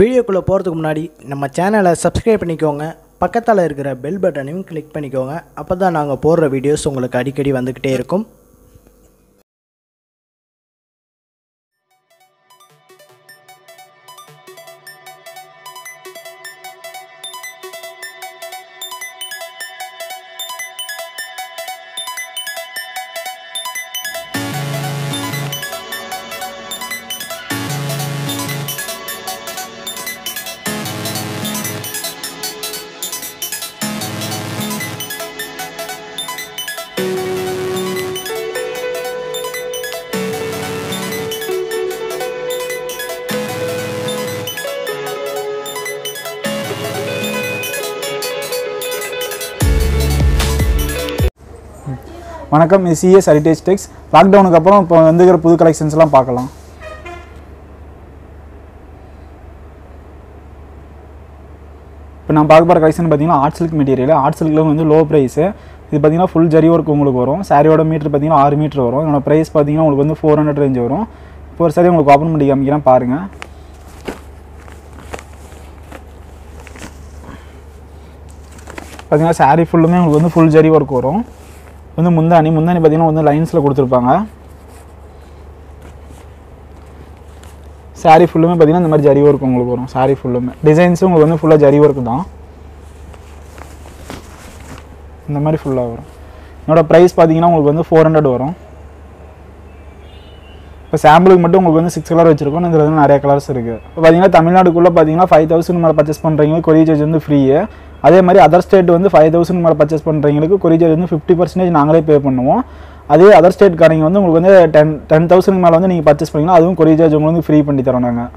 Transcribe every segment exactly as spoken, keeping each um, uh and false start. வீடியோக்குள்ளே போகிறதுக்கு முன்னாடி நம்ம சேனலை சப்ஸ்கிரைப் பண்ணிக்கோங்க, பக்கத்தில் இருக்கிற பெல் பட்டனையும் கிளிக் பண்ணிக்கோங்க. அப்போ தான் நாங்கள் போடுற வீடியோஸ் உங்களுக்கு அடிக்கடி வந்துக்கிட்டே இருக்கும். வணக்கம், இது சிஎஸ் ஹெரிட்டேஜ் டெக்ஸ். லாக்டவுனுக்கு அப்புறம் இப்போ வந்துக்கிற புது கலெக்ஷன்ஸ்லாம் பார்க்கலாம். இப்போ நான் பார்க்க போகிற கலெக்ஷன் பார்த்தீங்கன்னா ஆர்ட் சில்க் மெட்டீரியல். ஆர்ட் சில்கில் வந்து லோ ப்ரைஸு. இது பார்த்தீங்கன்னா ஃபுல் ஜரி ஒர்க் உங்களுக்கு வரும். சாரியோட மீட்ரு பார்த்தீங்கன்னா ஆறு மீட்ரு வரும். என்னோடய ப்ரைஸ் பார்த்தீங்கன்னா உங்களுக்கு வந்து ஃபோர் ஹண்ட்ரட் ரேஞ்ச் வரும். இப்போ ஒரு சாரி உங்களுக்கு ஓப்பன் பண்ணி காமிக்கிறேன் பாருங்கள். பார்த்தீங்கன்னா சாரி ஃபுல்லுமே உங்களுக்கு வந்து ஃபுல் ஜரி ஒர்க் வரும். வந்து முந்தானி முந்தானி பார்த்தீங்கன்னா வந்து லைன்ஸில் கொடுத்துருப்பாங்க. சாரீ ஃபுல்லுமே பார்த்தீங்கன்னா இந்த மாதிரி ஜரி ஒர்க் உங்களுக்கு வரும். சாரீ ஃபுல்லுமே டிசைன்ஸும் உங்களுக்கு வந்து ஃபுல்லாக ஜரி ஒர்க்கு தான். இந்த மாதிரி ஃபுல்லாக வரும். என்னோடய ப்ரைஸ் பார்த்தீங்கன்னா உங்களுக்கு வந்து ஃபோர் ஹண்ட்ரட் வரும். இப்போ சாம்பிளுக்கு மட்டும் உங்களுக்கு வந்து சிக்ஸ் கலர் வச்சுருக்கோம். இதில் வந்து நிறைய கலர்ஸ் இருக்குது. இப்போ பார்த்தீங்கன்னா தமிழ்நாடுக்குள்ளே பார்த்தீங்கன்னா ஃபைவ் தௌசண்ட் மேலே பர்ச்சேஸ் பண்ணுறீங்க கொரியர் சார்ஜ் வந்து ஃப்ரீயே. அதே மாதிரி அதர் ஸ்டேட் வந்து ஃபைவ் தௌசண்ட் மேலே பர்ச்சேஸ் பண்ணுறவங்களுக்கு கொரியர் சார்ஜ் வந்து ஃபிஃப்டி பர்சன்டேஜ் நாங்களே பே பண்ணுவோம். அதே அதர் ஸ்டேட்காரங்க வந்து உங்களுக்கு வந்து டென் டென் தௌசண்ட் மேலே வந்து நீங்கள் பர்ச்சேஸ் பண்ணிங்கன்னா அதுவும் கொரியர் சார்ஜ் உங்களுக்கு வந்து ஃப்ரீ பண்ணி தரோம் நாங்கள்.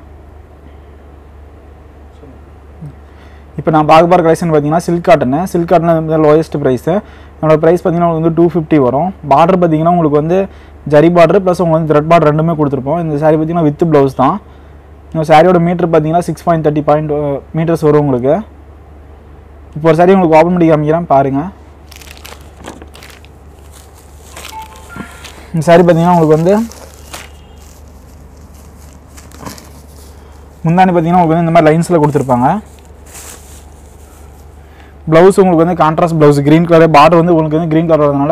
இப்போ நான் பார்க்க போகிற கலெக்ஷன் பார்த்தீங்கன்னா சில்க் காட்டனு. சில்க் காட்டனில் வந்து லோயஸ்ட் ப்ரைஸு. என்னோடய ப்ரைஸ் பார்த்தீங்கன்னா உங்களுக்கு வந்து டூ ஃபிஃப்டி வரும். பார்டர் பார்த்தீங்கன்னா உங்களுக்கு வந்து ஜரி பார்டர் ப்ளஸ் உங்களுக்கு வந்து த்ரெட் பார்டர் ரெண்டுமே கொடுத்துருப்போம். இந்த சாரி பார்த்தீங்கன்னா வித் ப்ளவுஸ் தான். இன்னும் சாரியோட மீட்ரு பார்த்தீங்கன்னா six point thirty point meters வரும் உங்களுக்கு. இப்போ ஒரு சாரி உங்களுக்கு ஓப்பன் பண்ணி காமிக்கிறேன் பாருங்கள். இந்த சாரி பார்த்தீங்கன்னா உங்களுக்கு வந்து முந்தானி பார்த்தீங்கன்னா உங்களுக்கு வந்து இந்த மாதிரி லைன்ஸில் கொடுத்துருப்பாங்க. ப்ளவுஸ் உங்களுக்கு வந்து கான்ட்ராஸ்ட் ப்ளவுஸ் க்ரீன் கலரே. பார்டர் வந்து உங்களுக்கு வந்து க்ரீன் கலர் வரதுனால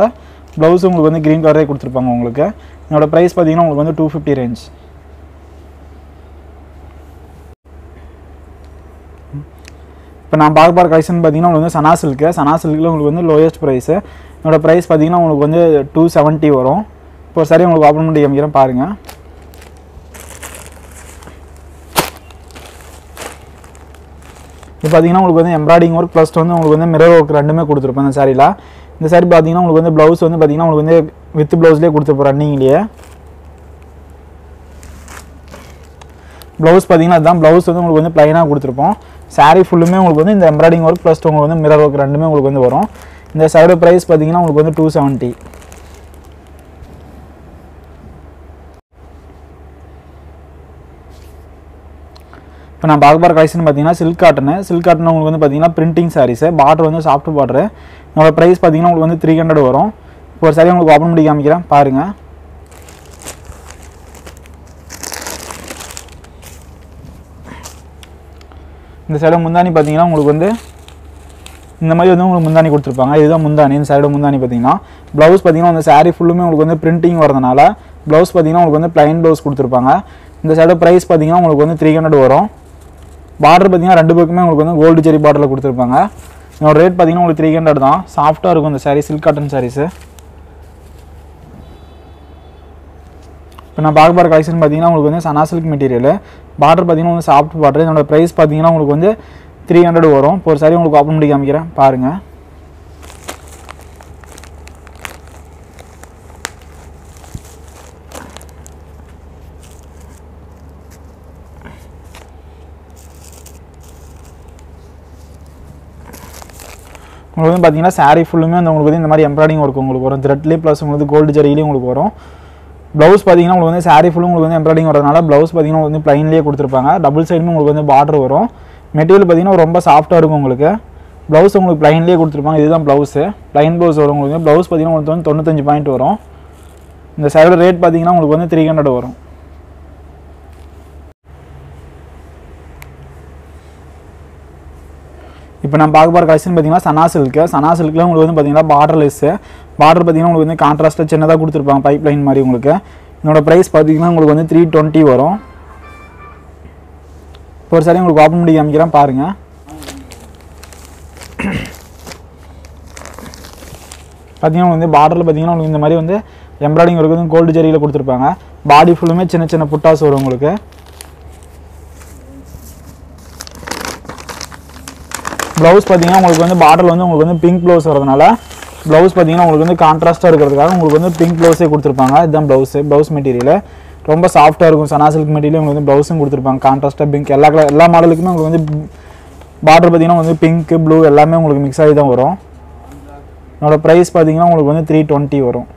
ப்ளவுஸ் உங்களுக்கு வந்து க்ரீன் கலரே கொடுத்துருப்பாங்க உங்களுக்கு. என்னோடய ப்ரைஸ் பார்த்தீங்கன்னா உங்களுக்கு வந்து டூ ஃபிஃப்டி ரேஞ்ச். இப்போ நான் பார்க்க போகிற கலெக்ஷன் பார்த்தீங்கன்னா உங்களுக்கு வந்து சனா சில்க்கு. சனா சில்கில் உங்களுக்கு வந்து லோயஸ்ட் ப்ரைஸு. என்னோடய ப்ரைஸ் பார்த்தீங்கன்னா உங்களுக்கு வந்து டூ செவன்ட்டி வரும். இப்போ ஒரு சாரி உங்களுக்கு ஓப்பன் பண்ணி காமிக்கிறேன் பாருங்கள். இது பார்த்தீங்கன்னா உங்களுக்கு வந்து எம்ப்ராய்டிங் ஒர்க் ப்ளஸ் வந்து உங்களுக்கு வந்து மிரர் ஒர்க் ரெண்டுமே கொடுத்துருப்போம் இந்த சாரியில். இந்த சாரி பார்த்தீங்கன்னா உங்களுக்கு வந்து ப்ளவுஸ் வந்து பார்த்தீங்கன்னா உங்களுக்கு வந்து வித் ப்ளவுஸ்லேயே கொடுத்துருப்போம் ரன்னிங்லேயே. ப்ளவுஸ் பார்த்தீங்கன்னா அதுதான் ப்ளவுஸ் வந்து உங்களுக்கு வந்து ப்ளைனாக கொடுத்துருப்போம். சாரீ ஃபுல்லுமே உங்களுக்கு வந்து இந்த எம்ப்ராய்டிங் ஒர்க் ப்ளஸ் உங்களுக்கு வந்து மிரர் ஒர்க் ரெண்டுமே உங்களுக்கு வந்து வரும். இந்த சாரியோட ப்ரைஸ் பார்த்தீங்கன்னா உங்களுக்கு வந்து டூ செவன்ட்டி. இப்போ நான் பார்க்க போகிற கலெக்ஷன் பார்த்தீங்கன்னா சில்க் காட்டனு. சில்க் காட்டன் உங்களுக்கு வந்து பார்த்தீங்கன்னா பிரிண்டிங் சாரீஸு. பார்டர் வந்து சாஃப்ட் பார்டரு. என்னோட ப்ரைஸ் பார்த்தீங்கன்னா உங்களுக்கு வந்து த்ரீ ஹண்ட்ரட் வரும். இப்போ ஒரு சாரி உங்களுக்கு ஓப்பன் பண்ணி காமிக்கிறேன் பாருங்கள். இந்த சைடு முந்தானி பார்த்தீங்கன்னா உங்களுக்கு வந்து இந்த மாதிரி வந்து உங்களுக்கு முந்தானி கொடுத்துருப்பாங்க. இதுதான் முந்தானி. இந்த சைடு முந்தானி பார்த்தீங்கன்னா ப்ளவுஸ் பார்த்தீங்கன்னா அந்த சாரீ ஃபுல்லுமே உங்களுக்கு வந்து பிரிண்டிங் வரதுனால ப்ளவுஸ் பார்த்தீங்கன்னா உங்களுக்கு வந்து ப்ளைன் ப்ளவுஸ் கொடுத்துருப்பாங்க. இந்த சைடு ப்ரைஸ் பார்த்தீங்கன்னா உங்களுக்கு வந்து த்ரீ ஹண்ட்ரட் வரும். பார்டர் பார்த்தீங்கன்னா ரெண்டு பக்கமே உங்களுக்கு வந்து கோல்டு ஜெரி பார்டரில் கொடுத்துருப்பாங்க. என்னோட ரேட் பார்த்தீங்கன்னா உங்களுக்கு த்ரீ ஹண்ட்ரட் தான். சாஃப்ட்டாக இருக்கும் இந்த சாரீ சில்க் காட்டன் சாரீஸு. இப்போ நான் பார்க்க போகிற கலெக்ஷன் பார்த்தீங்கன்னா உங்களுக்கு வந்து சனா சில்க் மெட்டீரியல். பார்டர் பார்த்தீங்கன்னா வந்து சாஃப்ட் பார்டர். என்னோடய ப்ரைஸ் பார்த்தீங்கன்னா உங்களுக்கு வந்து த்ரீ ஹண்ட்ரட் வரும். இப்போ ஒரு சாரி உங்களுக்கு ஓப்பன் பண்ணி காமிக்கிறேன் பாருங்கள். உங்களுக்கு வந்து பார்த்தீங்கன்னா சாரீ ஃபுல்லுமே அந்த உங்களுக்கு வந்து இந்த மாதிரி எம்ப்ராய்டிங் ஒர்க் உங்களுக்கு வரும். த்ரெட்லேயும் ப்ளஸ் உங்களுக்கு கோல்டு ஜரியிலையும் உங்களுக்கு வரும். ப்ளவுஸ் பார்த்தீங்கன்னா உங்களுக்கு வந்து சாரீ ஃபுல்லும் உங்களுக்கு வந்து எம்ப்ராய்டிங் வரதுனால ப்ளவுஸ் பார்த்தீங்கன்னா வந்து ப்ளைன்லேயே கொடுத்துருப்பாங்க. டபுள் சைடுமே உங்களுக்கு வந்து பார்டர் வரும். மெட்டீரியல் பார்த்தீங்கன்னா ரொம்ப சாஃப்ட்டாக இருக்கும் உங்களுக்கு. ப்ளவுஸ் உங்களுக்கு ப்ளைன்லேயே கொடுத்துருப்பாங்க. இதுதான் ப்ளவுஸு. ப்ளைன் ப்ளவுஸ் வரும் உங்களுக்கு. ப்ளவுஸ் பார்த்தீங்கன்னா உங்களுக்கு வந்து தொண்ணூத்தஞ்சு பாயிண்ட் வரும். இந்த சாரியோட ரேட் பார்த்தீங்கன்னா உங்களுக்கு வந்து த்ரீ ஹண்ட்ரட் வரும். இப்போ நம்ம பார்க்க போற கலெக்ஷன் பாத்தீங்கன்னா சனா சில்க் சனா சில்க்ல உங்களுக்கு வந்து பாத்தீங்கன்னா borderless border பாத்தீங்கன்னா உங்களுக்கு வந்து கான்ட்ராஸ்டா சின்னதா கொடுத்திருப்பாங்க பைப்லைன் மாதிரி உங்களுக்கு இதோட பிரைஸ் பாத்தீங்கன்னா உங்களுக்கு வந்து three twenty வரும் ஒரு சாரி உங்களுக்கு ஓபன் பண்ணி காமிக்கிறேன் பாருங்க பாத்தீங்கன்னா உங்களுக்கு borderல பாத்தீங்கன்னா உங்களுக்கு இந்த மாதிரி வந்து எம்ப்ராய்டிங் work வந்து கோல்ட் ஜெரியில கொடுத்திருப்பாங்க பாடி ஃபுல்லுமே சின்ன சின்ன புட்டாஸ் வரும் உங்களுக்கு ब्लाउज பாத்தீங்கன்னா உங்களுக்கு வந்து border வந்து உங்களுக்கு வந்து pink blouse வரதுனால blouse பாத்தீங்கன்னா உங்களுக்கு வந்து கான்ட்ராஸ்டா இருக்குிறதுக்காக உங்களுக்கு வந்து pink blouse-ஏ கொடுத்திருப்பாங்க இதுதான் blouse blouse material ரொம்ப சாஃப்ட்டா இருக்கும் சனா சில்க் material உங்களுக்கு வந்து blouse-ம் கொடுத்திருப்பாங்க கான்ட்ராஸ்டா pink எல்லா எல்லா மாடலுக்குமே உங்களுக்கு வந்து border பாத்தீங்கன்னா வந்து pink blue எல்லாமே உங்களுக்கு mix ஆகி தான் வரும் இதோட price பாத்தீங்கன்னா உங்களுக்கு வந்து three twenty வரும்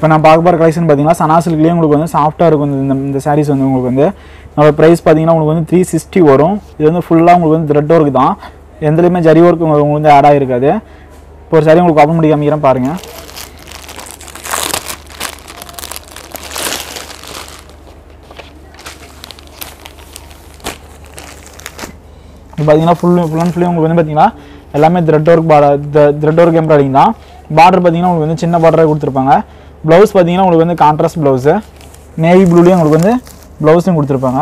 இப்போ நான் பார்க்க போற கலெக்ஷன் பாத்தீங்கன்னா சனா சில்க்லயே உங்களுக்கு வந்து சாஃப்ட்டா இருக்கும் இந்த இந்த sarees வந்து உங்களுக்கு வந்து நம்ம பிரைஸ் பாத்தீங்கன்னா உங்களுக்கு வந்து three sixty வரும் இது வந்து ஃபுல்லா உங்களுக்கு வந்து thread work தான் எந்தலயுமே ஜரி work உங்களுக்கு வந்து ஆட் ஆயிருக்காது இப்போ ஒரு saree உங்களுக்கு ஓபன் பண்ணி காமிக்கிறேன் பாருங்க இது பாத்தீங்கன்னா ஃபுல் ஃபுல் அண்ட் ஃபுல் உங்களுக்கு வந்து பாத்தீங்கன்னா எல்லாமே thread work thread work embroidery தான் border பாத்தீங்கன்னா உங்களுக்கு வந்து சின்ன border-ஆ கொடுத்திருப்பாங்க ब्लाउज பாத்தீங்கன்னா உங்களுக்கு வந்து கான்ட்ராஸ்ட் ब्लाउज நேவி ப்ளூலயே உங்களுக்கு வந்து ब्लाउजம் கொடுத்திருப்பாங்க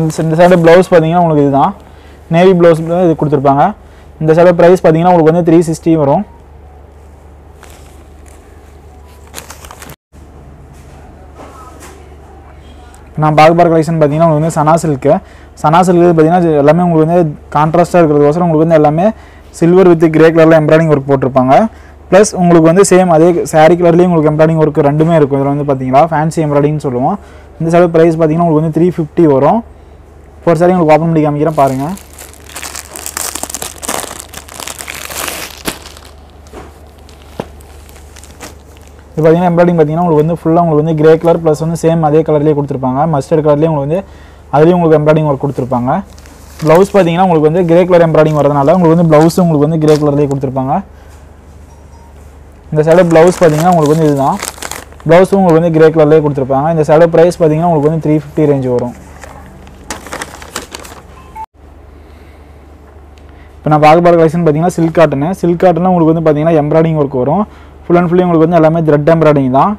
இந்த சைடு ब्लाउज பாத்தீங்கன்னா உங்களுக்கு இதுதான் நேவி ब्लाउज இது கொடுத்திருப்பாங்க இந்த சைடு பிரைஸ் பாத்தீங்கன்னா உங்களுக்கு வந்து three sixty வரும் நான் பாக் பார் கலெக்ஷன் பாத்தீங்கன்னா உங்களுக்கு வந்து சனா சில்க் சனா சில்க் பாத்தீங்கன்னா எல்லாமே உங்களுக்கு வந்து கான்ட்ராஸ்டா இருக்குிறதுக்கோசரம் உங்களுக்கு வந்து எல்லாமே silver with grey colour embroidery work போட்டுருப்பாங்க प्लस உங்களுக்கு வந்து சேம் அதே saree கலர்லயே உங்களுக்கு எம்ப்ராய்டிங் work ரெண்டுமே இருக்கும் இதுல வந்து பாத்தீங்களா ஃபேன்சி எம்ப்ராய்டிங் னு சொல்லுவோம் இந்த சாரி பிரைஸ் பாத்தீங்கன்னா உங்களுக்கு வந்து three fifty வரும் ஃபோர் சாரி உங்களுக்கு ஓபன் பண்ணி காமிக்கிறேன் பாருங்க இது பாத்தீங்கன்னா எம்ப்ராய்டிங் பாத்தீங்கன்னா உங்களுக்கு வந்து ஃபுல்லா உங்களுக்கு வந்து கிரே கலர் प्लस வந்து சேம் அதே கலர்லயே கொடுத்திருப்பாங்க மஸ்டர்ட் கலர்லயே உங்களுக்கு வந்து அதுலயே உங்களுக்கு எம்ப்ராய்டிங் work கொடுத்திருப்பாங்க ब्लाउज பாத்தீங்கன்னா உங்களுக்கு வந்து கிரே கலர் எம்ப்ராய்டிங் வரதுனால உங்களுக்கு வந்து ब्लाउज உங்களுக்கு வந்து கிரே கலர்லயே கொடுத்திருப்பாங்க இந்த சைடு ब्लाउज பாத்தீங்கன்னா உங்களுக்கு வந்து இதுதான் ब्लाउज உங்களுக்கு வந்து கிரே கலர்லயே கொடுத்திருப்பாங்க இந்த சைடு பிரைஸ் பாத்தீங்கன்னா உங்களுக்கு வந்து three fifty ரேஞ்ச் வரும் இப்போ நான் பாக் பார் கலெக்ஷன் பாத்தீங்கன்னா silk cotton silk cotton உங்களுக்கு வந்து பாத்தீங்கன்னா எம்ப்ராய்டிங் work வரும் full and full உங்களுக்கு வந்து எல்லாமே thread எம்ப்ராய்டிங் தான்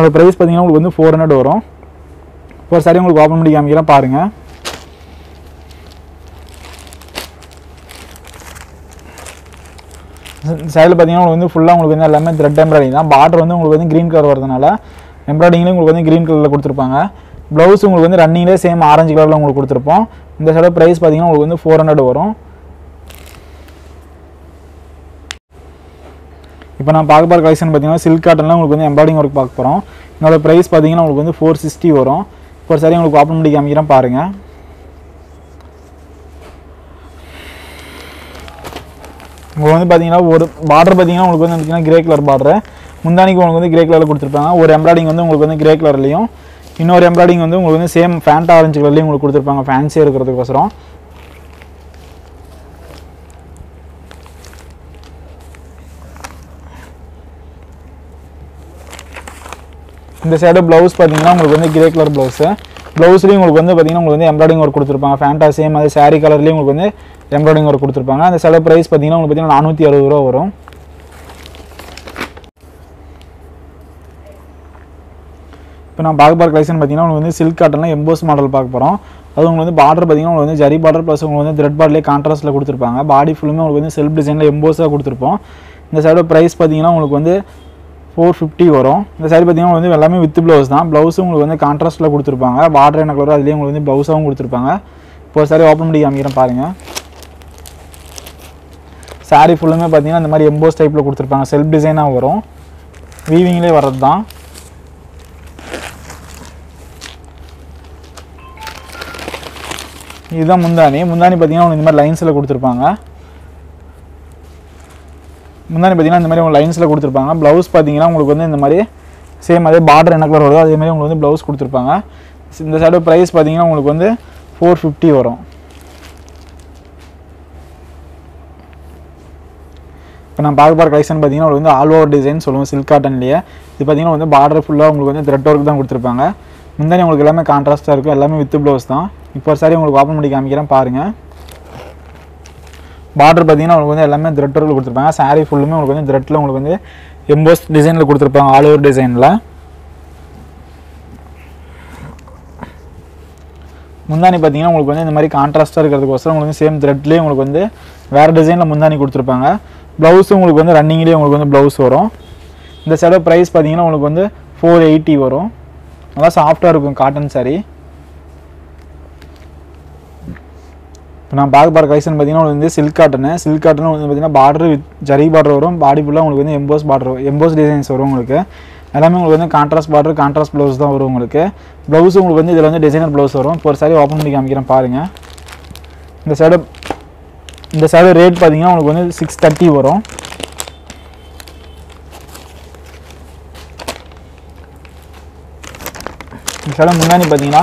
இந்த பிரைஸ் பாத்தீங்கன்னா உங்களுக்கு வந்து four hundred வரும் ஒரு சாரி உங்களுக்கு ஓபன் பண்ணி காமிக்கிறேன் பாருங்க சைடுல பாத்தீங்கன்னா உங்களுக்கு வந்து ஃபுல்லா உங்களுக்கு வந்து எல்லாமே thread எம்ப்ராய்டிங் தான் border வந்து உங்களுக்கு வந்து green color வரதுனால எம்ப்ராய்டிங்ல உங்களுக்கு வந்து green colorல கொடுத்திருப்பாங்க blouse உங்களுக்கு வந்து ரன்னிங்ல சேம் orange colorல உங்களுக்கு கொடுத்திருப்போம் இந்த சைடு பிரைஸ் பாத்தீங்கன்னா உங்களுக்கு வந்து four hundred வரும் இப்போ நான் பாக்க போற கலெக்ஷன் பாத்தீங்கன்னா silk cottonல உங்களுக்கு வந்து எம்ப்ராய்டிங் work பார்க்க போறோம் இதோட பிரைஸ் பாத்தீங்கன்னா உங்களுக்கு வந்து four sixty வரும் இப்போ சரி உங்களுக்கு ஓபன் பண்ணி காமிக்கிறேன் பாருங்க உங்களுக்கு வந்து பாத்தீங்கன்னா ஒரு border பாத்தீங்கன்னா உங்களுக்கு வந்து பாத்தீங்கன்னா கிரே கலர் border முந்தானிக்கு உங்களுக்கு வந்து கிரே கலர்ல கொடுத்திருப்பாங்க ஒரு எம்ப்ராய்டிங் வந்து உங்களுக்கு வந்து கிரே கலர்லயும் இன்னொரு எம்ப்ராய்டிங் வந்து உங்களுக்கு வந்து சேம் ஃபேண்டா ஆரஞ்சு கலர்லயும் உங்களுக்கு கொடுத்திருப்பாங்க ஃபேன்சியா இருக்குிறதுக்கோசரம் இந்த சைடு ब्लाउज பாத்தீங்கன்னா உங்களுக்கு வந்து கிரே கலர் ब्लाउज ब्लाउजலயும் உங்களுக்கு வந்து பாத்தீங்கன்னா உங்களுக்கு வந்து எம்ப்ராய்டிங் work கொடுத்திருப்பாங்க ஃபேண்டா சேம் அதே saree கலர்லயும் உங்களுக்கு வந்து எம்ப்ராய்டிங் work கொடுத்திருப்பாங்க அந்த சைடு பிரைஸ் பாத்தீங்கன்னா உங்களுக்கு பாத்தீங்கன்னா four sixty ரூபாய் வரும் இப்போ நான் பாக் பார் கலெக்ஷன் பாத்தீங்கன்னா உங்களுக்கு வந்து silk cottonல எம்போஸ் மாடல் பார்க்க போறோம் அது உங்களுக்கு வந்து border பாத்தீங்கன்னா உங்களுக்கு வந்து ஜரி border plus உங்களுக்கு வந்து thread borderலயே contrastல கொடுத்திருப்பாங்க body full-மே உங்களுக்கு வந்து self designல எம்போஸா கொடுத்திருப்போம் இந்த சைடு பிரைஸ் பாத்தீங்கன்னா உங்களுக்கு வந்து four fifty வரும் இந்த saree பாத்தீங்கன்னா வந்து எல்லாமே with blouse தான் blouse உங்களுக்கு வந்து contrastல கொடுத்திருப்பாங்க border என்ன கலரோ அதுலயே உங்களுக்கு வந்து blouseவும் கொடுத்திருப்பாங்க இப்போ saree ஓபன் பண்ணி காமிக்கிறேன் பாருங்க saree full-மே பாத்தீங்கன்னா இந்த மாதிரி embossed type-ல கொடுத்திருப்பாங்க self design-ஆ வரும் weaving-லே வரது தான் இதுதான் முந்தானி முந்தானி பாத்தீங்கன்னா உங்களுக்கு இந்த மாதிரி lines-ல கொடுத்திருப்பாங்க முன்னாடி பாத்தீங்கன்னா இந்த மாதிரி உங்களுக்கு லைன்ஸ்ல கொடுத்திருப்பாங்க ब्लाउज பாத்தீங்கன்னா உங்களுக்கு வந்து இந்த மாதிரி சேம் அதே border என்ன கலர் வருதோ அதே மாதிரி உங்களுக்கு வந்து ब्लाउज கொடுத்திருப்பாங்க இந்த சைடு பிரைஸ் பாத்தீங்கன்னா உங்களுக்கு வந்து four fifty வரும் இப்போ நான் பாக் பார் கலெக்ஷன் பாத்தீங்கன்னா உங்களுக்கு வந்து ஆல் ஓவர் டிசைன் சொல்லுவோம் silk cottonலயே இது பாத்தீங்கன்னா வந்து border ஃபுல்லா உங்களுக்கு வந்து thread work தான் கொடுத்திருப்பாங்க முந்தானி உங்களுக்கு எல்லாமே கான்ட்ராஸ்டா இருக்கு, எல்லாமே வித் ப்ளவுஸ் தான். இப்போ ஒரு சாரி உங்களுக்கு ஓபன் பண்ணி காமிக்கிறேன் பாருங்க. பார்டர் பாத்தீங்கன்னா உங்களுக்கு வந்து எல்லாமே thread work கொடுத்திருப்பாங்க. சாரி ஃபுல்லுமே உங்களுக்கு வந்து threadல உங்களுக்கு வந்து embossed டிசைன்ல கொடுத்திருப்பாங்க, ஆல் ஓவர் டிசைன்ல. முந்தானி பாத்தீங்கன்னா உங்களுக்கு வந்து இந்த மாதிரி கான்ட்ராஸ்டா இருக்கிறதுக்கோசரம் உங்களுக்கு சேம் threadலயே உங்களுக்கு வந்து வேற டிசைன்ல முந்தானி கொடுத்திருப்பாங்க. ப்ளவுஸ் உங்களுக்கு வந்து ரன்னிங்லயே உங்களுக்கு வந்து ப்ளவுஸ் வரும். இந்த சேரோ பிரைஸ் பாத்தீங்கன்னா உங்களுக்கு வந்து நானூற்று எண்பது வரும். நல்லா சாஃப்டாக இருக்கும் காட்டன் சாரி. இப்போ நான் பார்க்க பார்க்க கலெக்ஷன் பார்த்தீங்கன்னா வந்து சில்க் காட்டனு சில்க் காட்டன் வந்து பார்த்தீங்கன்னா பார்டர் வித் ஜரி பார்டர் வரும். பாடி ஃபுல்லாக உங்களுக்கு வந்து எம்போஸ் பார்டர் எம்போஸ் டிசைன்ஸ் வரும். உங்களுக்கு எல்லாமே உங்களுக்கு வந்து கான்ட்ராஸ்ட் பார்டர் கான்ட்ராஸ்ட் ப்ளவுஸ் தான் வரும். உங்களுக்கு ப்ளவுஸும் உங்களுக்கு வந்து இதில் வந்து டிசைனர் ப்ளவுஸ் வரும். இப்போ ஒரு சாரி ஓப்பன் பண்ணி காமிக்கிறேன் பாருங்கள். இந்த சைடு இந்த சைடு ரேட் பார்த்தீங்கன்னா உங்களுக்கு வந்து சிக்ஸ் தேர்ட்டி வரும். இந்த சேடம் முந்தானி பார்த்தீங்கன்னா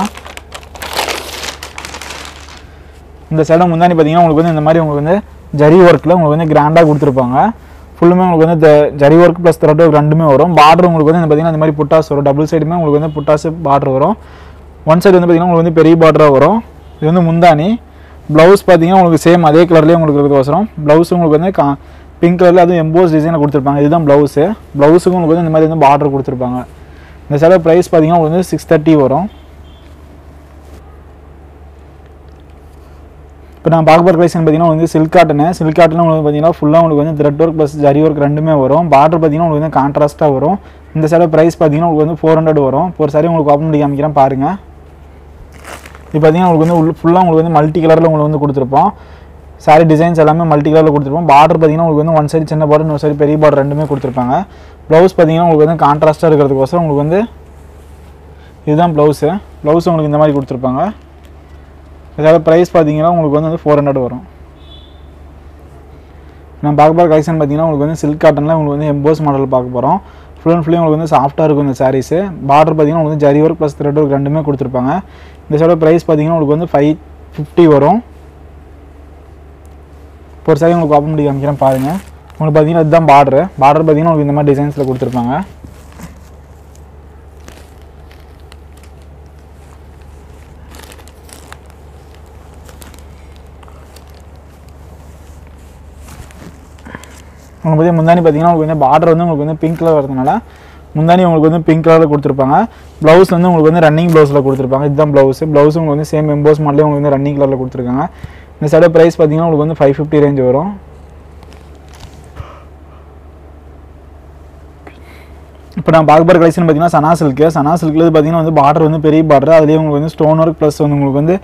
இந்த சேடம் முந்தானி பார்த்தீங்கன்னா உங்களுக்கு வந்து இந்த மாதிரி உங்களுக்கு வந்து ஜரி ஒர்க்கில் உங்களுக்கு வந்து கிராண்டாக கொடுத்துருப்பாங்க. ஃபுல்லுமே உங்களுக்கு வந்து zari work plus thread work ரெண்டுமே வரும். பார்டர் உங்களுக்கு வந்து பார்த்தீங்கன்னா இந்த மாதிரி புட்டாஸ் வரும். டபுள் சைடுமே உங்களுக்கு வந்து புட்டாஸ் பார்டர் வரும். ஒன் சைடு வந்து பார்த்தீங்கன்னா உங்களுக்கு வந்து பெரிய பார்டராக வரும். இது வந்து முந்தானி. ப்ளவுஸ் பார்த்தீங்கன்னா உங்களுக்கு சேம் அதே கலர்லேயே உங்களுக்கு இருக்கிறதுக்கோசரம் ப்ளவுஸ் உங்களுக்கு வந்து கா பிங்க் கலரில் அதுவும் எம்போஸ் டிசைனில் கொடுத்துருப்பாங்க. இதுதான் ப்ளவுஸு. ப்ளவுஸுக்கும் உங்களுக்கு வந்து இந்த மாதிரி வந்து பார்டர் கொடுத்துருப்பாங்க. இந்த சேலை ப்ரைஸ் பார்த்தீங்கன்னா உங்களுக்கு வந்து சிக்ஸ் தேர்ட்டி வரும். இப்போ நான் பார்க்க போகிற கலெக்ஷன் பார்த்தீங்கன்னா வந்து சில்க் காட்டனு சில்க் காட்டனில் உங்களுக்கு பார்த்தீங்கன்னா ஃபுல்லாக உங்களுக்கு வந்து thread work plus zari work ரெண்டுமே வரும். பார்டர் பார்த்தீங்கன்னா உங்களுக்கு வந்து கான்ட்ராஸ்ட்டாக வரும். இந்த சேலை ப்ரைஸ் பார்த்தீங்கன்னா உங்களுக்கு வந்து ஃபோர் ஹண்ட்ரட் வரும். இப்போ ஒரு சாரி உங்களுக்கு ஓப்பன் பண்ணி காமிக்கிறேன் பாருங்கள். இது பார்த்தீங்கன்னா உங்களுக்கு வந்து உள்ள ஃபுல்லாக உங்களுக்கு வந்து மல்டி கலரில் உங்களுக்கு வந்து கொடுத்துருப்போம். சாரி டிசைன்ஸ் எல்லாமே மல்டி கலரில் கொடுத்துருப்போம். பார்டர் பார்த்தீங்கன்னா உங்களுக்கு வந்து ஒன் சைடு சின்ன பார்டர் இன்னொரு சைடு பெரிய பார்டர் ரெண்டுமே கொடுத்துருப்பாங்க. ப்ளவுஸ் பார்த்தீங்கன்னா உங்களுக்கு வந்து கான்ட்ராஸ்ட்டாக இருக்கிறதுக்கோசரம் உங்களுக்கு வந்து இதுதான் ப்ளவுஸு. ப்ளவுஸ் உங்களுக்கு இந்த மாதிரி கொடுத்துருப்பாங்க. இதோட ப்ரைஸ் பார்த்தீங்கன்னா உங்களுக்கு வந்து வந்து ஃபோர் ஹண்ட்ரட் வரும். நான் பார்க்க போகிற கலெக்ஷன் பார்த்தீங்கன்னா உங்களுக்கு வந்து சில்க் காட்டனில் உங்களுக்கு வந்து எம்போஸ் மாடல் பார்க்க போகிறோம். ஃபுல் அண்ட் ஃபுல்லி உங்களுக்கு வந்து சாஃப்டாக இருக்கும் இந்த சாரீஸு. பார்டர் பார்த்தீங்கன்னா உங்களுக்கு வந்து zari work plus thread work ரெண்டுமே கொடுத்துருப்பாங்க. இந்த இதோட ப்ரைஸ் பார்த்தீங்கன்னா உங்களுக்கு வந்து ஃபைவ் ஃபிஃப்டி வரும். இப்போ ஒரு சாரி உங்களுக்கு ஓப்பன் பண்ணி காமிக்கிறேன் பாருங்கள். உங்களுக்கு பார்த்தீங்கன்னா இதுதான் பார்டரு. பார்டர் பார்த்தீங்கன்னா உங்களுக்கு இந்த மாதிரி டிசைன்ஸில் கொடுத்துருப்பாங்க. உங்களுக்கு பார்த்தீங்கன்னா முந்தானி பார்த்தீங்கன்னா உங்களுக்கு வந்து பார்டர் வந்து உங்களுக்கு வந்து பிங்க் கலர் வரதுனால முந்தானி உங்களுக்கு வந்து பிங்க் கலரில் கொடுத்துருப்பாங்க. ப்ளவுஸ் வந்து உங்களுக்கு வந்து ரன்னிங் ப்ளவுஸில் கொடுத்துருப்பாங்க. இதுதான் ப்ளவுஸ். ப்ளவுஸ் உங்களுக்கு வந்து சேம் எம்போஸ் மாடலே உங்களுக்கு வந்து ரன்னிங் கலரில் கொடுத்துருக்காங்க. இந்த சைடு ப்ரைஸ் பார்த்தீங்கன்னா உங்களுக்கு வந்து ஃபைவ் ஃபிஃப்டி ரேஞ்ச் வரும். இப்போ நான் பார்க்க போகிற கலெக்ஷன் பார்த்தீங்கன்னா சனா சில்க்கு சனா சில்கில் பார்த்தீங்கன்னா வந்து பார்டர் வந்து பெரிய பார்டர். அதுலேயே உங்களுக்கு வந்து ஸ்டோன் ஒர்க் ப்ளஸ் வந்து உங்களுக்கு வந்து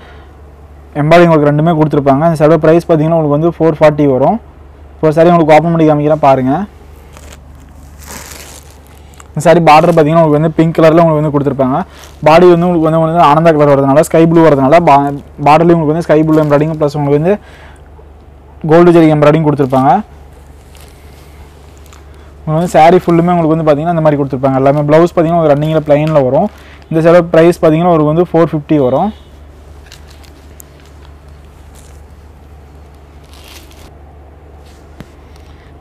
எம்பாரிங் ஒர்க் ரெண்டுமே கொடுத்துருப்பாங்க. இந்த சைடு ப்ரைஸ் பார்த்தீங்கன்னா உங்களுக்கு வந்து ஃபோர் ஃபார்ட்டி வரும். இப்போ சாரி உங்களுக்கு ஓப்பன் பண்ணி காமிக்கிறேன் பாருங்கள். இந்த சாரி பார்டர் பார்த்தீங்கன்னா உங்களுக்கு வந்து பிங்க் கலரில் உங்களுக்கு வந்து கொடுத்துருப்பாங்க. பாடி வந்து உங்களுக்கு வந்து வந்து ஆனந்தா கலர் வரதுனால ஸ்கை ப்ளூ வரதுனால பா பார்டர்லேயும் உங்களுக்கு வந்து ஸ்கை ப்ளூ எம்ப்ராய்டிங் ப்ளஸ் உங்களுக்கு வந்து கோல்டு ஜெரி எம்ப்ராய்டிங் கொடுத்துருப்பாங்க. உங்களுக்கு வந்து சாரி ஃபுல்லுமே உங்களுக்கு வந்து பார்த்தீங்கன்னா இந்த மாதிரி கொடுத்துருப்பாங்க. எல்லாமே ப்ளவுஸ் பார்த்தீங்கன்னா ஒரு ரன்னிங்கில் ப்ளைனில் வரும். இந்த சாரி ப்ரைஸ் பார்த்தீங்கன்னா உங்களுக்கு வந்து ஃபோர் ஃபிஃப்டி வரும்.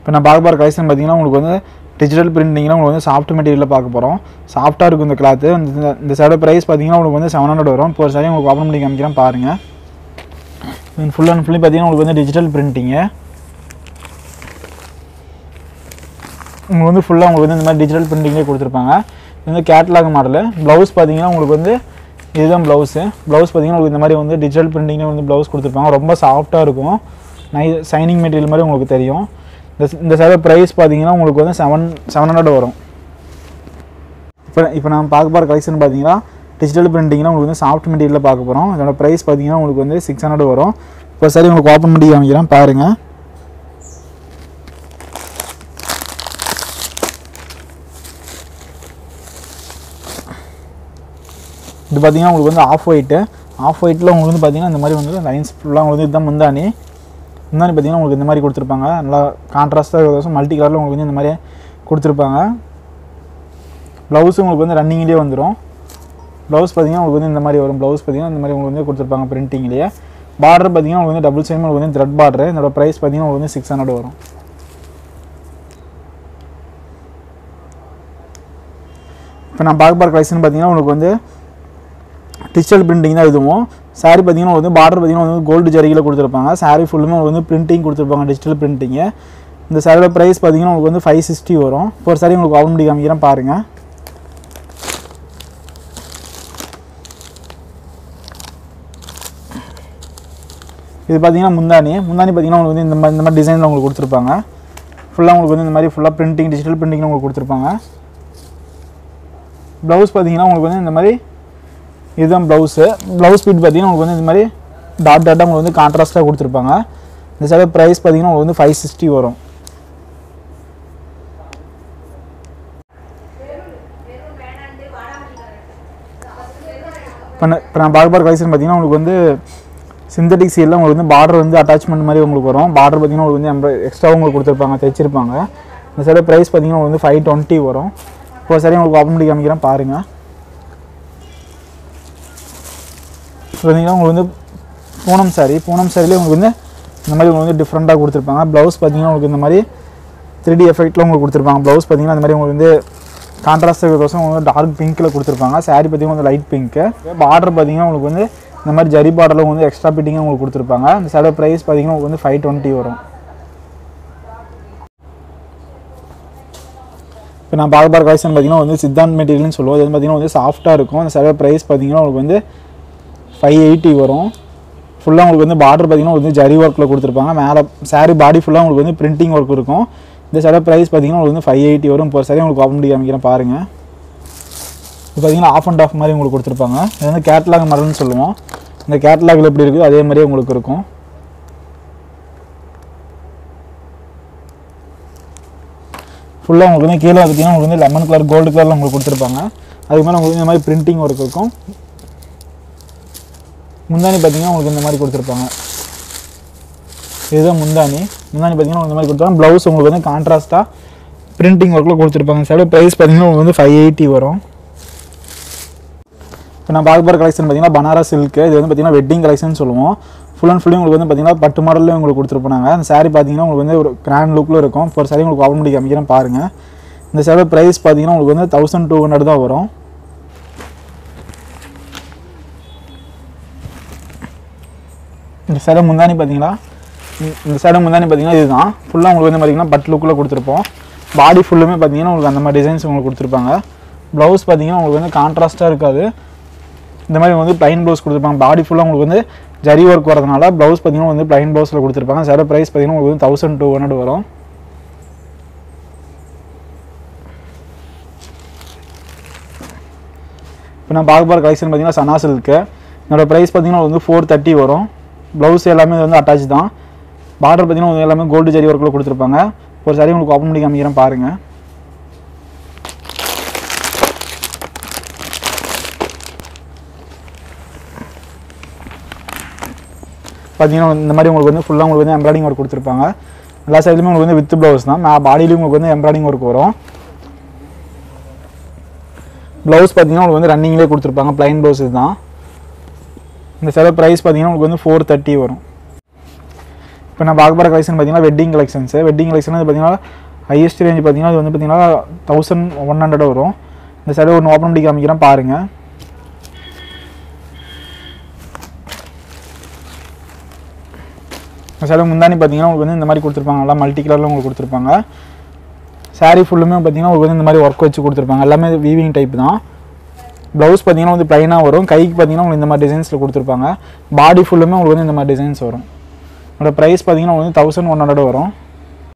இப்போ நான் பார்க்க போகிற கலெக்ஷன் பார்த்தீங்கன்னா உங்களுக்கு வந்து டிஜிட்டல் பிரிண்டிங்கில் உங்களுக்கு வந்து சாஃப்ட் மெட்டீரியலில் பார்க்க போகிறோம். சாஃப்டாக இருக்கும் இந்த கிளாத்து. இந்த இந்த சைடோட ப்ரைஸ் பார்த்தீங்கன்னா உங்களுக்கு வந்து செவன் ஹண்ட்ரட் வரும். இப்போ ஒரு சாரி உங்களுக்கு ஓப்பன் பண்ணி காமிக்கிறேன் பாருங்கள். ஃபுல் அண்ட் ஃபுல்லி பார்த்தீங்கன்னா உங்களுக்கு வந்து டிஜிட்டல் பிரிண்டிங்கு உங்களுக்கு வந்து ஃபுல்லாக உங்களுக்கு வந்து இந்த மாதிரி டிஜிட்டல் பிரிண்டிங்கே கொடுத்துருப்பாங்க. இது வந்து கேட்லாக் மாடலு. ப்ளவுஸ் பார்த்தீங்கன்னா உங்களுக்கு வந்து இதுதான் ப்ளவுஸு. ப்ளவுஸ் பார்த்தீங்கன்னா உங்களுக்கு இந்த மாதிரி வந்து டிஜிட்டல் பிரிண்டிங்லேயே வந்து ப்ளவுஸ் கொடுத்துருப்பாங்க. ரொம்ப சாஃப்டாக இருக்கும். நை சைனிங் மெட்டீரியல் மாதிரி உங்களுக்கு தெரியும். இந்த இந்த சேலை ப்ரைஸ் பார்த்தீங்கன்னா உங்களுக்கு வந்து செவன் செவன் ஹண்ட்ரட் வரும். இப்போ இப்போ நான் பார்க்க போகிற கலெக்ஷன் பார்த்தீங்கன்னா டிஜிட்டல் பிரிண்டிங்னா உங்களுக்கு வந்து சாஃப்ட் மெட்டீரியலில் பார்க்க போகிறோம். இதோட ப்ரைஸ் பார்த்தீங்கன்னா உங்களுக்கு வந்து சிக்ஸ் ஹண்ட்ரட் வரும். இப்போ சரி உங்களுக்கு ஓப்பன் பண்ணி காமிக்கிறேன் பாருங்கள். இது பார்த்தீங்கன்னா உங்களுக்கு வந்து ஆஃப் ஒயிட்டு. ஆஃப் ஒயிட்டில் உங்களுக்கு வந்து பார்த்தீங்கன்னா இந்த மாதிரி வந்து லைன்ஸ் ஃபுல்லாக உங்களுக்கு இதுதான் முந்தானி. முந்தானி பார்த்தீங்கன்னா உங்களுக்கு இந்த மாதிரி கொடுத்துருப்பாங்க. நல்லா கான்ட்ராஸ்ட்டாக இருக்கிற மல்டி கலரில் உங்களுக்கு வந்து இந்த மாதிரி கொடுத்துருப்பாங்க. ப்ளவுஸும் உங்களுக்கு வந்து ரன்னிங்லேயே வந்துடும். ப்ளவுஸ் பார்த்தீங்கன்னா உங்களுக்கு வந்து இந்த மாதிரி வரும். ப்ளவுஸ் பார்த்தீங்கன்னா இந்த மாதிரி உங்களுக்கு வந்து கொடுத்துருப்பாங்க பிரிண்டிங்லேயே. பார்டர் பார்த்தீங்கன்னா உங்களுக்கு வந்து டபுள் சைடு உங்களுக்கு வந்து த்ரெட் பார்டரு. இதோட ப்ரைஸ் பார்த்தீங்கன்னா உங்களுக்கு வந்து சிக்ஸ் ஹண்ட்ரட் வரும். இப்போ நான் பார்க்க பார்க்க கலெக்ஷன் பார்த்தீங்கன்னா உங்களுக்கு வந்து டிஜிட்டல் பிரிண்டிங் தான் இதுவும். சாரி பார்த்தீங்கன்னா வந்து பார்டர் பார்த்தீங்கன்னா வந்து கோல்டு ஜரிகையில் கொடுத்துருப்பாங்க. சாரி ஃபுல்லுமே உங்களுக்கு வந்து பிரிண்டிங் கொடுத்துருப்பாங்க, டிஜிட்டல் பிரிண்டிங்கு. இந்த சாரியோட ப்ரைஸ் பார்த்தீங்கன்னா உங்களுக்கு வந்து ஃபைவ் சிக்ஸ்டி வரும். இப்போ ஒரு சாரி உங்களுக்கு அவுட் பண்ணி காமிக்கிறேன் பாருங்கள். இது பார்த்தீங்கன்னா முந்தானி முந்தானி பார்த்தீங்கன்னா உங்களுக்கு வந்து இந்த மாதிரி இந்த மாதிரி டிசைனில் உங்களுக்கு கொடுத்துருப்பாங்க. ஃபுல்லாக உங்களுக்கு வந்து இந்த மாதிரி ஃபுல்லாக பிரிண்டிங் டிஜிட்டல் பிரிண்டிங் உங்களுக்கு கொடுத்துருப்பாங்க. ப்ளவுஸ் பார்த்தீங்கன்னா உங்களுக்கு வந்து இந்த மாதிரி இதுதான் ப்ளவுஸு. ப்ளவுஸ் பீட் பார்த்தீங்கன்னா உங்களுக்கு வந்து இந்த மாதிரி டாட் டாட்டாக உங்களுக்கு வந்து கான்ட்ராஸ்ட்டாக கொடுத்துருப்பாங்க. இந்த சாரி ப்ரைஸ் பார்த்தீங்கன்னா உங்களுக்கு வந்து ஃபைவ் சிக்ஸ்டி வரும். இப்போ இப்போ நான் பார்க்க பார்க்க கலெக்ஷன் பார்த்தீங்கன்னா உங்களுக்கு வந்து சிந்தட்டிக் சீலில் உங்களுக்கு வந்து பார்டர் வந்து அட்டாச்மெண்ட் மாதிரி உங்களுக்கு வரும். பார்டர் பார்த்தீங்கன்னா உங்களுக்கு வந்து எம்ப்ராய்ட் எக்ஸ்ட்ரா உங்களுக்கு கொடுத்துருப்பாங்க, தைச்சிருப்பாங்க. இந்த சாரி ப்ரைஸ் பார்த்தீங்கன்னா உங்களுக்கு வந்து ஃபைவ் டுவெண்ட்டி வரும். இப்போ சரி உங்களுக்கு ஓப்பன் பண்ணி காமிக்கிறேன் பாருங்கள். பார்த்தீங்கன்னா உங்களுக்கு வந்து பூனம் சாரி பூனம் சாரிலேயே உங்களுக்கு வந்து இந்த மாதிரி உங்களுக்கு வந்து டிஃப்ரெண்ட்டாக கொடுத்துருப்பாங்க. ப்ளவுஸ் பார்த்தீங்கன்னா உங்களுக்கு இந்த மாதிரி த்ரீ டி எஃபெக்டில் உங்களுக்கு கொடுத்துருப்பாங்க. ப்ளவுஸ் பார்த்தீங்கன்னா அந்த மாதிரி உங்களுக்கு வந்து கான்ட்ராஸ்ட் இருக்கிறதுக்கோசம் உங்களுக்கு வந்து டார்க் பிங்க்கில் கொடுத்துருப்பாங்க. சாரி பார்த்தீங்கன்னா வந்து லைட் பிங்க்கு. பார்டர் பார்த்தீங்கன்னா உங்களுக்கு வந்து இந்த மாதிரி ஜரி பார்டரில் உங்களுக்கு வந்து எக்ஸ்ட்ரா பிட்டிங்காக உங்களுக்கு கொடுத்துருப்பாங்க. இந்த சாரியோட ப்ரைஸ் பார்த்தீங்கன்னா உங்களுக்கு வந்து ஃபைவ் டுவெண்ட்டி வரும். இப்போ நான் பார்க்க பார்க்க கலெக்ஷன் பார்த்தீங்கன்னா வந்து சித்தாந்த் மெட்டீரியல்னு சொல்லுவோம். அது வந்து பார்த்தீங்கன்னா வந்து சாஃப்ட்டாக இருக்கும். அந்த சாரியோட ப்ரைஸ் பார்த்தீங்கன்னா உங்களுக்கு வந்து ஃபைவ் எயிட்டி வரும். ஃபுல்லாக உங்களுக்கு வந்து பார்டர் பார்த்தீங்கன்னா வந்து ஜரி ஒர்க்கில் கொடுத்துருப்பாங்க. மேலே சாரி பாடி ஃபுல்லாக உங்களுக்கு வந்து பிரிண்டிங் ஒர்க் இருக்கும். இந்த சாரியோட ப்ரைஸ் பார்த்தீங்கன்னா உங்களுக்கு வந்து ஃபைவ் எயிட்டி வரும். இப்போ சரி உங்களுக்கு ஓப்பன் பண்ணி காமிக்கிறேன் பாருங்கள். இது பார்த்தீங்கன்னா ஆஃப் அண்ட் ஆஃப் மாதிரி உங்களுக்கு கொடுத்துருப்பாங்க. இது வந்து கேட்லாக் மாடல்னு சொல்லுவோம். இந்த கேட்லாகில் எப்படி இருக்குது அதே மாதிரியே உங்களுக்கு இருக்கும். ஃபுல்லாக உங்களுக்கு வந்து கீழே பார்த்தீங்கன்னா உங்களுக்கு வந்து லெமன் கலர் கோல்டு கலரில் உங்களுக்கு கொடுத்துருப்பாங்க. அதுக்கு மேலே உங்களுக்கு இந்த மாதிரி பிரிண்டிங் ஒர்க் இருக்கும். முந்தானி பார்த்தீங்கன்னா உங்களுக்கு இந்த மாதிரி கொடுத்துருப்பாங்க. இதுதான் முந்தானி முந்தானி பார்த்தீங்கன்னா இந்த மாதிரி கொடுத்துருப்பாங்க. ப்ளவுஸ் உங்களுக்கு வந்து கான்ட்ராஸ்ட்டாக பிரிண்டிங் ஒர்க்கில் கொடுத்துருப்பாங்க. சார் ப்ரைஸ் பார்த்தீங்கன்னா உங்களுக்கு வந்து ஃபைவ் எயிட்டி வரும். இப்போ நான் பார்க்க போகிற கலெக்ஷன் பார்த்தீங்கன்னா பனாரஸ் சில்க்கு. இது வந்து பார்த்தீங்கன்னா வெட்டிங் கலெக்ஷன் சொல்லுவோம். ஃபுல் அண்ட் ஃபுல்லி உங்களுக்கு வந்து பார்த்தீங்கன்னா பட்டு மாடல்லேயே உங்களுக்கு கொடுத்துருப்பாங்க. அந்த சாரீ பார்த்தீங்கன்னா உங்களுக்கு வந்து ஒரு கிராண்ட் லுக்கில் இருக்கும். ஒரு சாரி உங்களுக்கு ஓப்பன் பண்ணி காமிக்கிறேன் பாருங்கள். இந்த சாரியோட ப்ரைஸ் பார்த்தீங்கன்னா உங்களுக்கு வந்து தௌசண்ட் டூ ஹண்ட்ரட் தான் வரும். இந்த சேடம் முந்தானி பார்த்தீங்களா இந்த சேடம் முந்தானி பார்த்தீங்கன்னா இதுதான் ஃபுல்லாக உங்களுக்கு வந்து பார்த்தீங்கன்னா பட் லுக்கில் கொடுத்துருப்போம். பாடி ஃபுல்லுமே பார்த்தீங்கன்னா உங்களுக்கு அந்த மாதிரி டிசைன்ஸ் உங்களுக்கு கொடுத்துருப்பாங்க. ப்ளவுஸ் பார்த்தீங்கன்னா உங்களுக்கு வந்து கான்ட்ராஸ்ட்டாக இருக்காது. இந்த மாதிரி வந்து ப்ளைன் ப்ளவுஸ் கொடுத்துருப்பாங்க. பாடி ஃபுல்லாக உங்களுக்கு வந்து ஜரி ஒர்க் வரதுனால ப்ளவுஸ் பார்த்தீங்கன்னா வந்து ப்ளைன் ப்ளவுஸில் கொடுத்துருப்பாங்க. சேட ப்ரைஸ் பார்த்தீங்கன்னா உங்களுக்கு வந்து தௌசண்ட் டூ ஹண்ட்ரட் வரும். இப்போ நான் பார்க்க போகிற கலெக்ஷன் பார்த்தீங்கன்னா சனா சில்க்கு. என்னோட ப்ரைஸ் பார்த்தீங்கன்னா வந்து ஃபோர் தேர்ட்டி வரும். ப்ளவுஸ் எல்லாமே வந்து அட்டாச் தான். பார்டர் பார்த்தீங்கன்னா எல்லாமே கோல்டு ஜரி ஒர்க்கில் கொடுத்துருப்பாங்க. ஒரு சாரி உங்களுக்கு ஓப்பன் பண்ணி காமிக்கிறேன் பாருங்கள். பார்த்தீங்கன்னா இந்த மாதிரி உங்களுக்கு வந்து ஃபுல்லாக உங்களுக்கு வந்து எம்ப்ராய்டிங் ஒர்க் கொடுத்துருப்பாங்க. எல்லா சைட்லையுமே உங்களுக்கு வந்து வித் ப்ளவுஸ் தான். நான் பாடியிலையும் உங்களுக்கு வந்து எம்ப்ராய்டிங் ஒர்க் வரும். ப்ளவுஸ் பார்த்தீங்கன்னா உங்களுக்கு வந்து ரன்னிங்லேயே கொடுத்துருப்பாங்க. ப்ளைன் ப்ளவுஸ் தான். இந்த சாரி ப்ரைஸ் பார்த்தீங்கன்னா உங்களுக்கு வந்து ஃபோர் தேர்ட்டி வரும். இப்போ நான் பார்க்க போகிற கலெக்ஷன் பார்த்தீங்கன்னா வெட்டிங் கலெக்ஷன்ஸு. வெட்டிங் கலெக்ஷன் அது பார்த்தீங்கன்னா ஹையஸ்ட் ரேஞ்ச் பார்த்தீங்கன்னா அது வந்து பார்த்தீங்கன்னா தௌசண்ட் ஒன் ஹண்ட்ரட் வரும். இந்த சாரி ஒன்று ஓப்பன் பண்ணி காமிக்கிறேன் பாருங்கள். இந்த சாரி முந்தானி பார்த்தீங்கன்னா உங்களுக்கு வந்து இந்த மாதிரி கொடுத்துருப்பாங்க. நல்லா மல்டி கலரில் உங்களுக்கு கொடுத்துருப்பாங்க. சாரி ஃபுல்லுமே பார்த்தீங்கன்னா உங்களுக்கு வந்து இந்த மாதிரி ஒர்க் வச்சு கொடுத்துருப்பாங்க. எல்லாமே வீவிங் டைப் தான். ப்ளவுஸ் பார்த்தீங்கன்னா வந்து ப்ளைனாக வரும். கைக்கு பார்த்தீங்கன்னா உங்களுக்கு இந்த மாதிரி டிசைன்ஸில் கொடுத்துருப்பாங்க. பாடி ஃபுல்லுமே உங்களுக்கு வந்து இந்த மாதிரி டிசைன்ஸ் வரும். என்னோடய ப்ரைஸ் பார்த்தீங்கன்னா உங்களுக்கு தௌசண்ட் ஒன் ஹண்ட்ரட் வரும்.